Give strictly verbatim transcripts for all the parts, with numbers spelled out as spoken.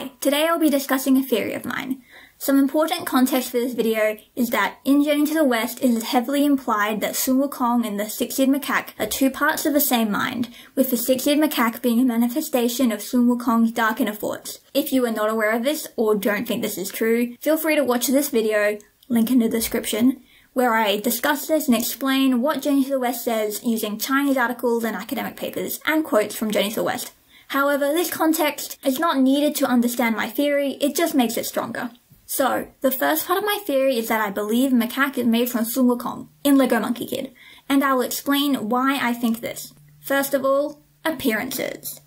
Hi, today I'll be discussing a theory of mine. Some important context for this video is that in Journey to the West it is heavily implied that Sun Wukong and the Six-Eared Macaque are two parts of the same mind, with the Six-Eared Macaque being a manifestation of Sun Wukong's dark inner thoughts. If you are not aware of this or don't think this is true, feel free to watch this video, link in the description, where I discuss this and explain what Journey to the West says using Chinese articles and academic papers and quotes from Journey to the West. However, this context is not needed to understand my theory, it just makes it stronger. So, the first part of my theory is that I believe Macaque is made from Sun Wukong in LEGO Monkey Kid, and I'll explain why I think this. First of all, appearances.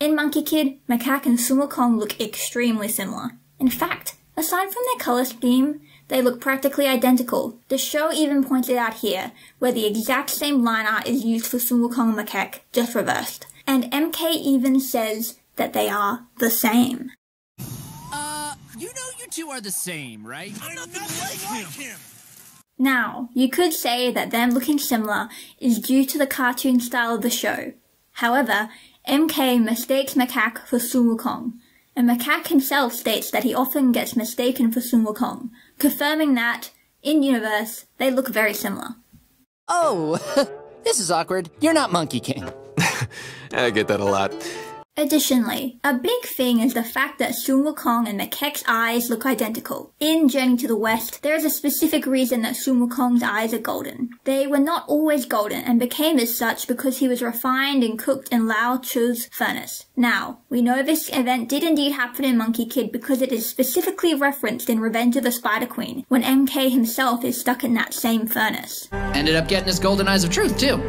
In Monkey Kid, Macaque and Sun Wukong look extremely similar. In fact, aside from their colour scheme, they look practically identical. The show even points it out here, where the exact same line art is used for Sun Wukong and Macaque, just reversed. And M K even says that they are the same. Uh, you know you two are the same, right? I'm nothing like him. him! Now, you could say that them looking similar is due to the cartoon style of the show. However, M K mistakes Macaque for Sun Wukong, and Macaque himself states that he often gets mistaken for Sun Wukong, confirming that, in-universe, they look very similar. Oh, this is awkward. You're not Monkey King. I get that a lot. Additionally, a big thing is the fact that Sun Wukong and Macaque's eyes look identical. In Journey to the West, there is a specific reason that Sun Wukong's eyes are golden. They were not always golden and became as such because he was refined and cooked in Lao Tzu's furnace. Now, we know this event did indeed happen in Monkie Kid because it is specifically referenced in Revenge of the Spider Queen, when M K himself is stuck in that same furnace. Ended up getting his golden eyes of truth, too.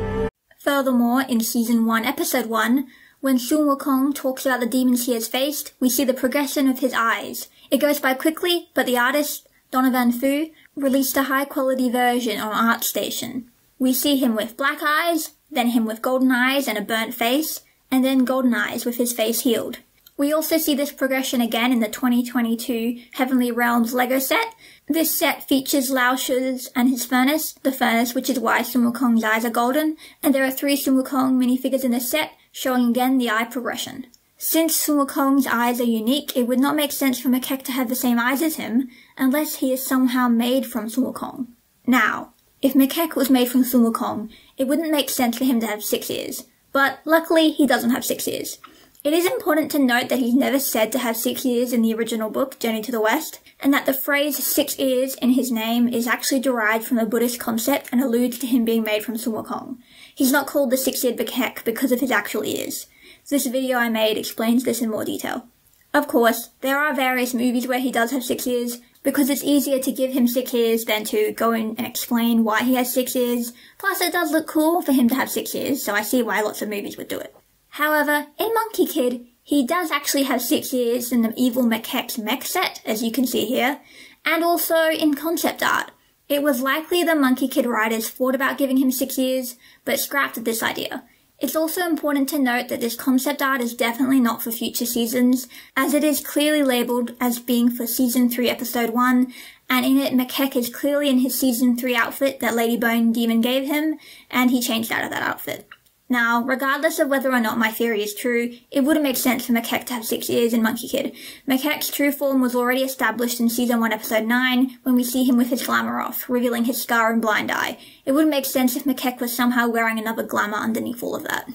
Furthermore, in Season one, Episode one, when Sun Wukong talks about the demons he has faced, we see the progression of his eyes. It goes by quickly, but the artist, Donovan Fu, released a high-quality version on ArtStation. We see him with black eyes, then him with golden eyes and a burnt face, and then golden eyes with his face healed. We also see this progression again in the twenty twenty-two Heavenly Realms LEGO set. This set features Lao Tzu's and his furnace, the furnace which is why Sun Wukong's eyes are golden, and there are three Sun Wukong minifigures in this set, showing again the eye progression. Since Sun Wukong's eyes are unique, it would not make sense for Macaque to have the same eyes as him, unless he is somehow made from Sun Wukong. Now, if Macaque was made from Sun Wukong, it wouldn't make sense for him to have six ears, but luckily he doesn't have six ears. It is important to note that he's never said to have six ears in the original book, Journey to the West, and that the phrase six ears in his name is actually derived from a Buddhist concept and alludes to him being made from Sun Wukong. He's not called the Six-Eared Macaque because of his actual ears. This video I made explains this in more detail. Of course, there are various movies where he does have six ears, because it's easier to give him six ears than to go in and explain why he has six ears. Plus, it does look cool for him to have six ears, so I see why lots of movies would do it. However, in Monkey Kid, he does actually have six ears in the evil Macaque's mech set, as you can see here, and also in concept art. It was likely the Monkey Kid writers thought about giving him six ears, but scrapped this idea. It's also important to note that this concept art is definitely not for future seasons, as it is clearly labelled as being for Season three Episode one, and in it Macaque is clearly in his Season three outfit that Lady Bone Demon gave him, and he changed out of that outfit. Now, regardless of whether or not my theory is true, it wouldn't make sense for Macaque to have six ears in Monkey Kid. Macaque's true form was already established in Season one Episode nine, when we see him with his glamour off, revealing his scar and blind eye. It wouldn't make sense if Macaque was somehow wearing another glamour underneath all of that.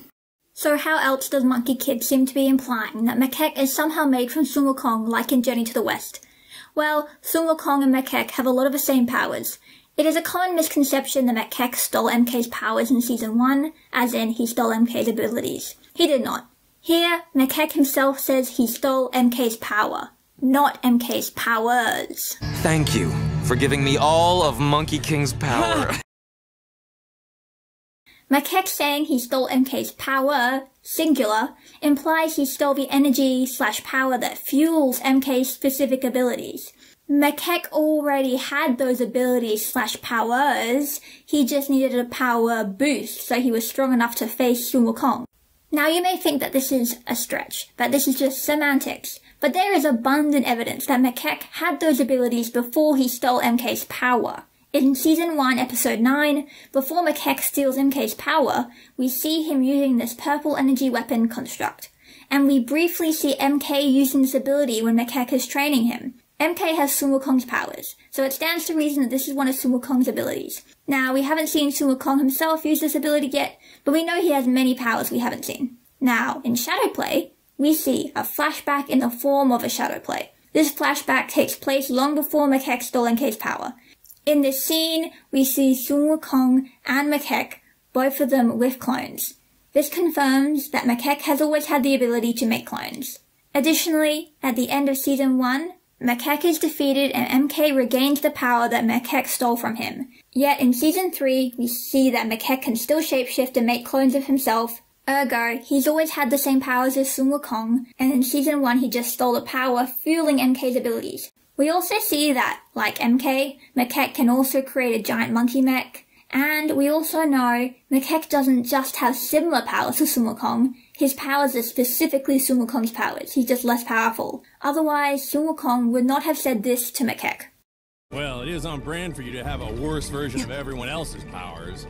So how else does Monkey Kid seem to be implying that Macaque is somehow made from Sun Wukong, like in Journey to the West? Well, Sun Wukong and Macaque have a lot of the same powers. It is a common misconception that Macaque stole M K's powers in Season one, as in he stole M K's abilities. He did not. Here, Macaque himself says he stole M K's power, not M K's powers. Thank you for giving me all of Monkey King's power. Macaque saying he stole M K's power, singular, implies he stole the energy slash power that fuels M K's specific abilities. Macaque already had those abilities slash powers, he just needed a power boost so he was strong enough to face Sun Wukong. Now you may think that this is a stretch, that this is just semantics, but there is abundant evidence that Macaque had those abilities before he stole M K's power. In Season one Episode nine, before Macaque steals M K's power, we see him using this purple energy weapon construct. and we briefly see M K using this ability when Macaque is training him. M K has Sun Wukong's powers, so it stands to reason that this is one of Sun Wukong's abilities. Now, we haven't seen Sun Wukong himself use this ability yet, but we know he has many powers we haven't seen. Now, in Shadow Play, we see a flashback in the form of a Shadow Play. This flashback takes place long before Macaque stole M K's power. In this scene, we see Sun Wukong and Macaque, both of them with clones. This confirms that Macaque has always had the ability to make clones. Additionally, at the end of Season one, Macaque is defeated and M K regains the power that Macaque stole from him. Yet in Season three, we see that Macaque can still shapeshift and make clones of himself, ergo, he's always had the same powers as Sun Wukong, and in Season one he just stole the power, fueling M K's abilities. We also see that, like M K, Macaque can also create a giant monkey mech, and we also know Macaque doesn't just have similar powers to Sun Wukong, his powers are specifically Sun Wukong's powers, he's just less powerful. Otherwise, Sun Wukong would not have said this to Macaque. Well, it is on brand for you to have a worse version of everyone else's powers.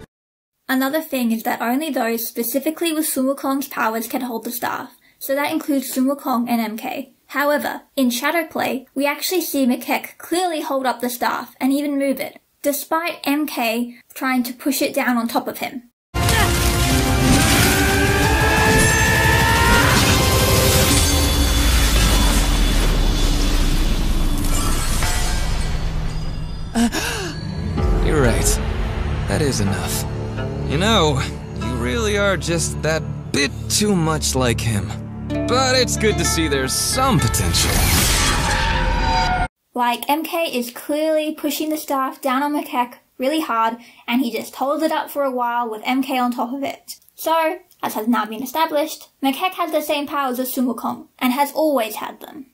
Another thing is that only those specifically with Sun Wukong's powers can hold the staff, so that includes Sun Wukong and M K. However, in Shadow Play, we actually see Macaque clearly hold up the staff and even move it, despite M K trying to push it down on top of him. You're right. That is enough. You know, you really are just that bit too much like him. But it's good to see there's some potential. Like, M K is clearly pushing the staff down on Macaque really hard, and he just holds it up for a while with M K on top of it. So, as has now been established, Macaque has the same powers as Sun Wukong, and has always had them.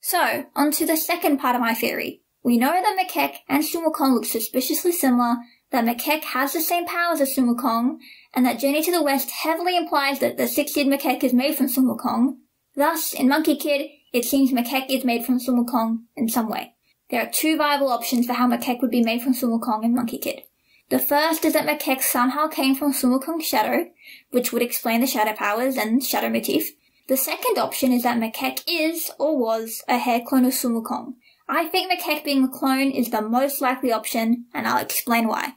So, on to the second part of my theory. We know that Macaque and Sun Wukong look suspiciously similar, that Macaque has the same powers as Sun Wukong, and that Journey to the West heavily implies that the six-eared Macaque is made from Sun Wukong. Thus, in Monkie Kid, it seems Macaque is made from Sun Wukong in some way. There are two viable options for how Macaque would be made from Sun Wukong in Monkie Kid. The first is that Macaque somehow came from Sun Wukong's shadow, which would explain the shadow powers and shadow motif. The second option is that Macaque is, or was, a hair clone of Sun Wukong. I think Macaque being a clone is the most likely option, and I'll explain why.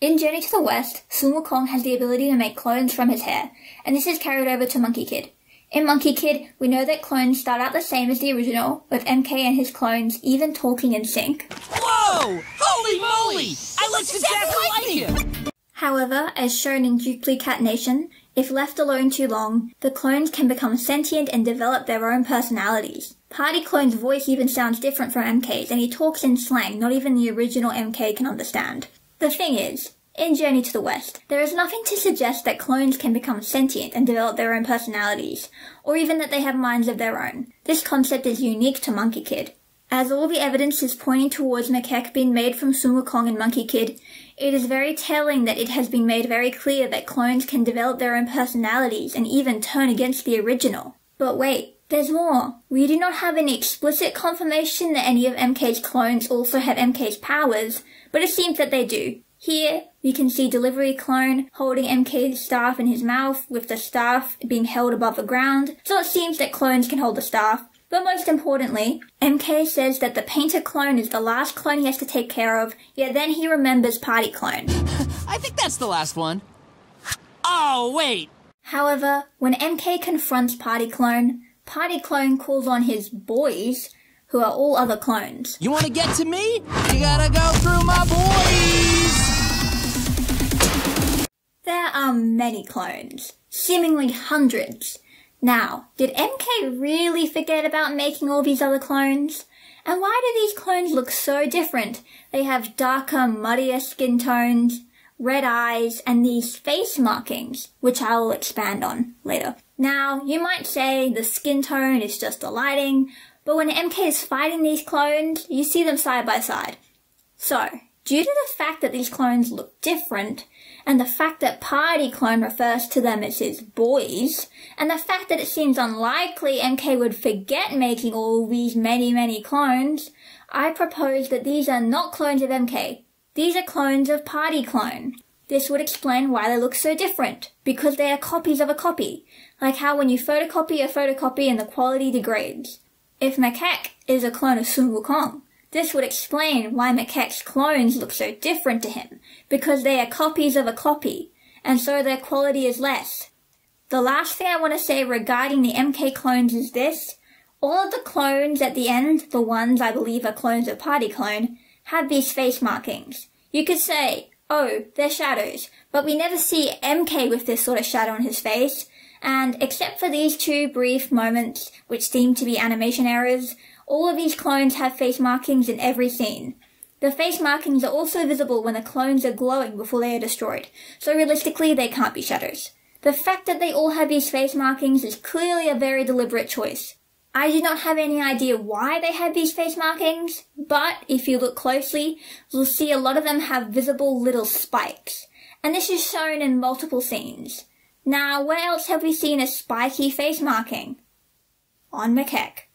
In Journey to the West, Sun Wukong has the ability to make clones from his hair, and this is carried over to Monkie Kid. In Monkie Kid, we know that clones start out the same as the original, with M K and his clones even talking in sync. Whoa! Holy moly! I look exactly like him! However, as shown in Duplicate Nation, if left alone too long, the clones can become sentient and develop their own personalities. Party Clone's voice even sounds different from M K's, and he talks in slang not even the original M K can understand. The thing is, in Journey to the West, there is nothing to suggest that clones can become sentient and develop their own personalities, or even that they have minds of their own. This concept is unique to Monkie Kid. As all the evidence is pointing towards Macaque being made from Sun Wukong and Monkie Kid, it is very telling that it has been made very clear that clones can develop their own personalities and even turn against the original. But wait, there's more. We do not have any explicit confirmation that any of M K's clones also have M K's powers, but it seems that they do. Here, we can see Delivery Clone holding M K's staff in his mouth, with the staff being held above the ground, so it seems that clones can hold the staff. But most importantly, M K says that the Painter Clone is the last clone he has to take care of, yet then he remembers Party Clone. I think that's the last one. Oh, wait! However, when M K confronts Party Clone, Party Clone calls on his boys, who are all other clones. You wanna get to me? You gotta go through my boys! There are many clones, seemingly hundreds. Now, did M K really forget about making all these other clones? And why do these clones look so different? They have darker, muddier skin tones, red eyes, and these face markings, which I will expand on later. Now, you might say the skin tone is just the lighting, but when M K is fighting these clones, you see them side by side. So, due to the fact that these clones look different, and the fact that Party Clone refers to them as his boys, and the fact that it seems unlikely M K would forget making all these many, many clones, I propose that these are not clones of M K. These are clones of Party Clone. This would explain why they look so different, because they are copies of a copy. like how when you photocopy a photocopy and the quality degrades. If Macaque is a clone of Sun Wukong, this would explain why Macaque's clones look so different to him, because they are copies of a copy, and so their quality is less. The last thing I want to say regarding the M K clones is this. All of the clones at the end, the ones I believe are clones of Party Clone, have these face markings. You could say, oh, they're shadows, but we never see M K with this sort of shadow on his face, and except for these two brief moments, which seem to be animation errors, all of these clones have face markings in every scene. The face markings are also visible when the clones are glowing before they are destroyed, so realistically they can't be shadows. The fact that they all have these face markings is clearly a very deliberate choice. I do not have any idea why they have these face markings, but if you look closely, you'll see a lot of them have visible little spikes. And this is shown in multiple scenes. Now, where else have we seen a spiky face marking? On Macaque.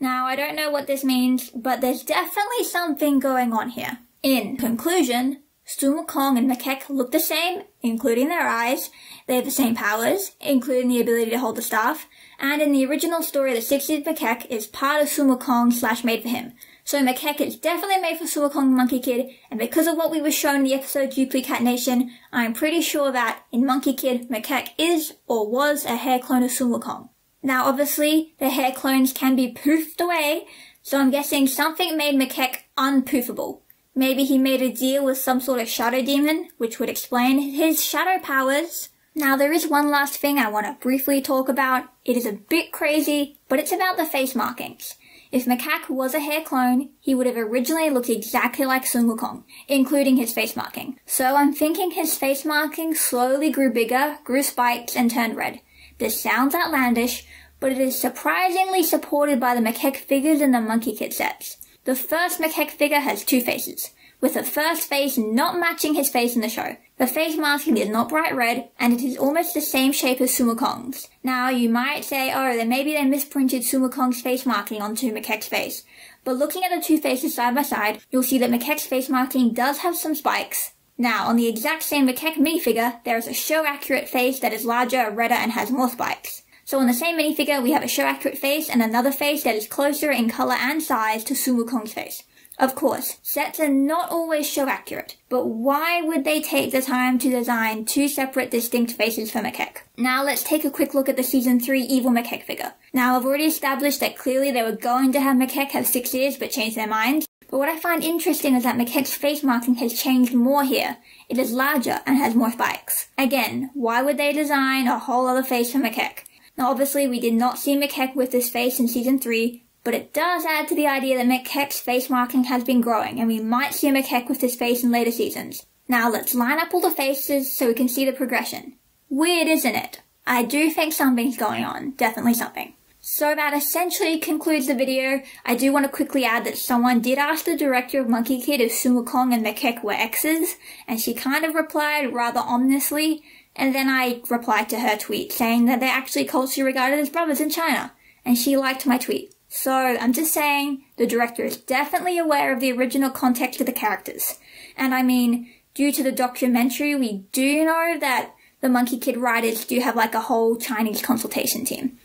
Now, I don't know what this means, but there's definitely something going on here. In conclusion, Sun Wukong and Macaque look the same, including their eyes. They have the same powers, including the ability to hold the staff. And in the original story, the Six-Eared Macaque is part of Sun Wukong slash made for him. So Macaque is definitely made for Sun Wukong Monkey Kid, and because of what we were shown in the episode Duplicate Nation, I'm pretty sure that in Monkey Kid, Macaque is or was a hair clone of Sun Wukong. Now obviously, the hair clones can be poofed away, so I'm guessing something made Macaque unpoofable. Maybe he made a deal with some sort of shadow demon, which would explain his shadow powers. Now there is one last thing I want to briefly talk about. It is a bit crazy, but it's about the face markings. If Macaque was a hair clone, he would have originally looked exactly like Sun Wukong, including his face marking. So I'm thinking his face marking slowly grew bigger, grew spikes, and turned red. This sounds outlandish, but it is surprisingly supported by the Macaque figures in the Monkey Kid sets. The first Macaque figure has two faces, with the first face not matching his face in the show. The face masking is not bright red, and it is almost the same shape as Sun Wukong's. Now, you might say, oh, then maybe they misprinted Sun Wukong's face marking onto Macaque's face. But looking at the two faces side by side, you'll see that Macaque's face marking does have some spikes. Now, on the exact same Macaque minifigure, there is a show-accurate face that is larger, redder, and has more spikes. So on the same minifigure, we have a show-accurate face and another face that is closer in colour and size to Sun Wukong's face. Of course, sets are not always show-accurate, but why would they take the time to design two separate distinct faces for Macaque? Now let's take a quick look at the Season three Evil Macaque figure. Now I've already established that clearly they were going to have Macaque have six ears but changed their minds, but what I find interesting is that Macaque's face marking has changed more here. It is larger and has more spikes. Again, why would they design a whole other face for Macaque? Now obviously we did not see Macaque with this face in Season three, but it does add to the idea that Macaque's face marking has been growing, and we might see Macaque with this face in later seasons. Now let's line up all the faces so we can see the progression. Weird, isn't it? I do think something's going on, definitely something. So that essentially concludes the video. I do want to quickly add that someone did ask the director of Monkey Kid if Sun Wukong and Macaque were exes, and she kind of replied rather ominously, and then I replied to her tweet saying that they're actually culturally regarded as brothers in China, and she liked my tweet. So I'm just saying, the director is definitely aware of the original context of the characters. And I mean, due to the documentary, we do know that the Monkey Kid writers do have like a whole Chinese consultation team.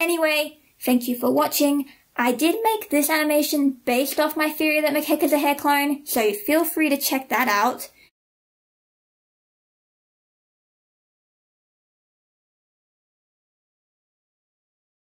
Anyway, thank you for watching. I did make this animation based off my theory that Macaque is a hair clone, so feel free to check that out.